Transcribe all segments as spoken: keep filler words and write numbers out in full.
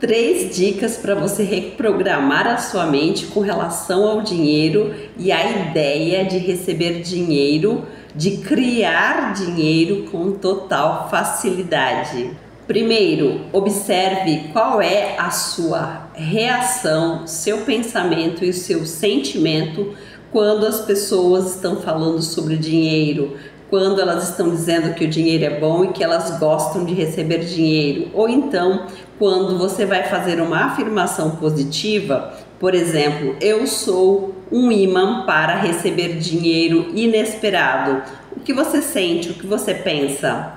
Três dicas para você reprogramar a sua mente com relação ao dinheiro e a ideia de receber dinheiro, de criar dinheiro com total facilidade. Primeiro, observe qual é a sua reação, seu pensamento e seu sentimento quando as pessoas estão falando sobre dinheiro, quando elas estão dizendo que o dinheiro é bom e que elas gostam de receber dinheiro, ou então quando você vai fazer uma afirmação positiva, por exemplo, eu sou um imã para receber dinheiro inesperado. O que você sente, o que você pensa?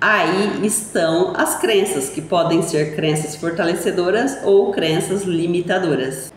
Aí estão as crenças, que podem ser crenças fortalecedoras ou crenças limitadoras.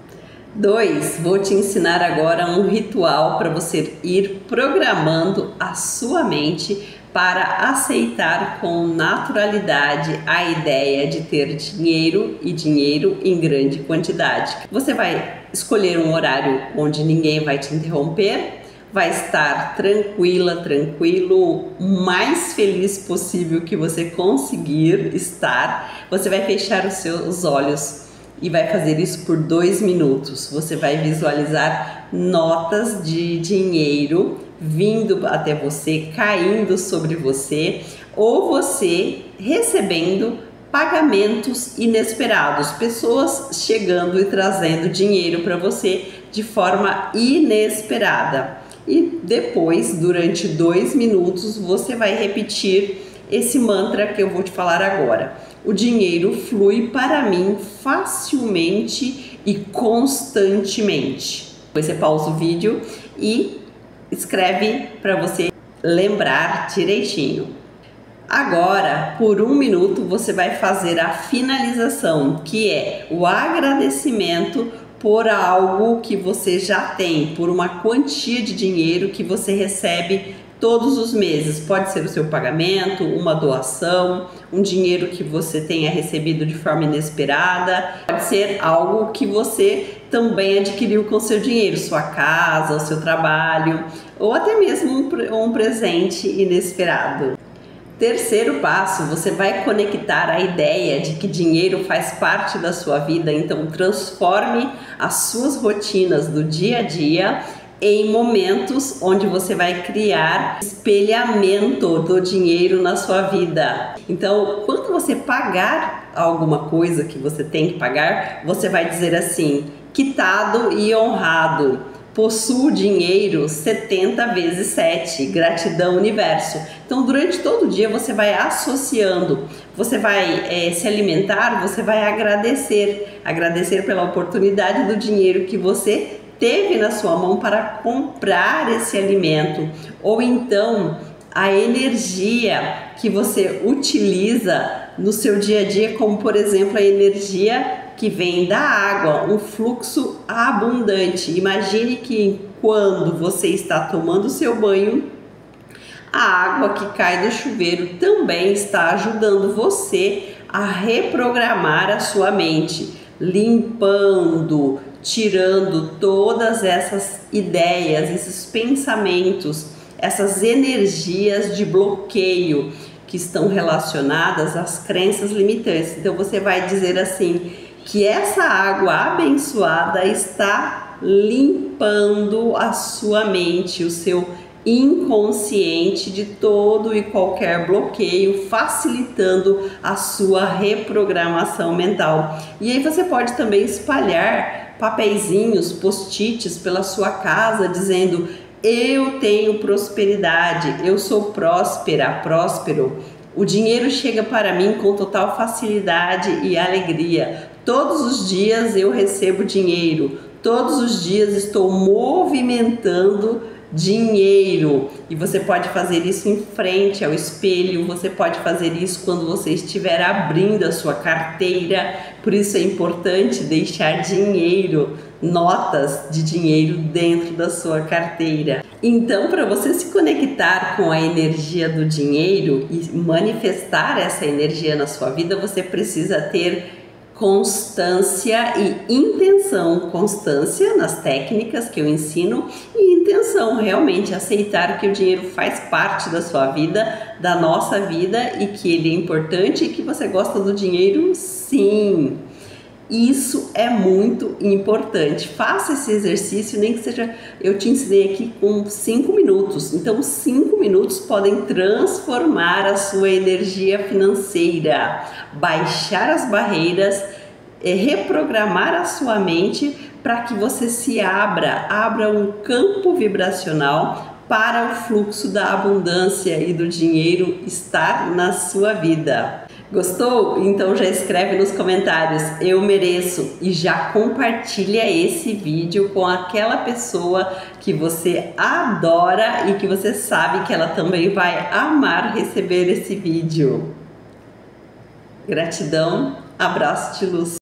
Dois, vou te ensinar agora um ritual para você ir programando a sua mente para aceitar com naturalidade a ideia de ter dinheiro e dinheiro em grande quantidade. Você vai escolher um horário onde ninguém vai te interromper, vai estar tranquila, tranquilo, o mais feliz possível que você conseguir estar. Você vai fechar os seus olhos e vai fazer isso por dois minutos. Você vai visualizar notas de dinheiro vindo até você, caindo sobre você, ou você recebendo pagamentos inesperados, pessoas chegando e trazendo dinheiro para você de forma inesperada. E depois, durante dois minutos, você vai repetir esse mantra que eu vou te falar agora. O dinheiro flui para mim facilmente e constantemente. Você pausa o vídeo e escreve para você lembrar direitinho. Agora, por um minuto, você vai fazer a finalização, que é o agradecimento por algo que você já tem, por uma quantia de dinheiro que você recebe todos os meses. Pode ser o seu pagamento, uma doação, um dinheiro que você tenha recebido de forma inesperada, pode ser algo que você também adquiriu com seu dinheiro, sua casa, o seu trabalho, ou até mesmo um, um presente inesperado. Terceiro passo, você vai conectar a ideia de que dinheiro faz parte da sua vida, então transforme as suas rotinas do dia a dia em momentos onde você vai criar espelhamento do dinheiro na sua vida. Então, quando você pagar alguma coisa que você tem que pagar, você vai dizer assim: quitado e honrado, possuo dinheiro setenta vezes sete, gratidão universo. Então, durante todo o dia você vai associando, você vai é, se alimentar, você vai agradecer, agradecer pela oportunidade do dinheiro que você teve na sua mão para comprar esse alimento, ou então a energia que você utiliza no seu dia a dia, como por exemplo a energia que vem da água, um fluxo abundante. Imagine que quando você está tomando seu banho, a água que cai do chuveiro também está ajudando você a reprogramar a sua mente, limpando, tirando todas essas ideias, esses pensamentos, essas energias de bloqueio que estão relacionadas às crenças limitantes. Então você vai dizer assim, que essa água abençoada está limpando a sua mente, o seu inconsciente de todo e qualquer bloqueio, facilitando a sua reprogramação mental. E aí você pode também espalhar papeizinhos, post-its pela sua casa dizendo: eu tenho prosperidade, eu sou próspera, próspero, o dinheiro chega para mim com total facilidade e alegria, todos os dias eu recebo dinheiro, todos os dias estou movimentando dinheiro. E você pode fazer isso em frente ao espelho, você pode fazer isso quando você estiver abrindo a sua carteira. Por isso é importante deixar dinheiro, notas de dinheiro dentro da sua carteira. Então, para você se conectar com a energia do dinheiro e manifestar essa energia na sua vida, você precisa ter constância e intenção. Constância nas técnicas que eu ensino e intenção, realmente aceitar que o dinheiro faz parte da sua vida, da nossa vida, e que ele é importante e que você gosta do dinheiro, sim. Isso é muito importante. Faça esse exercício, nem que seja, eu te ensinei aqui com cinco minutos. Então, cinco minutos podem transformar a sua energia financeira, baixar as barreiras, é, reprogramar a sua mente para que você se abra, abra um campo vibracional para o fluxo da abundância e do dinheiro estar na sua vida. Gostou? Então já escreve nos comentários, eu mereço, e já compartilha esse vídeo com aquela pessoa que você adora e que você sabe que ela também vai amar receber esse vídeo. Gratidão, abraço de luz.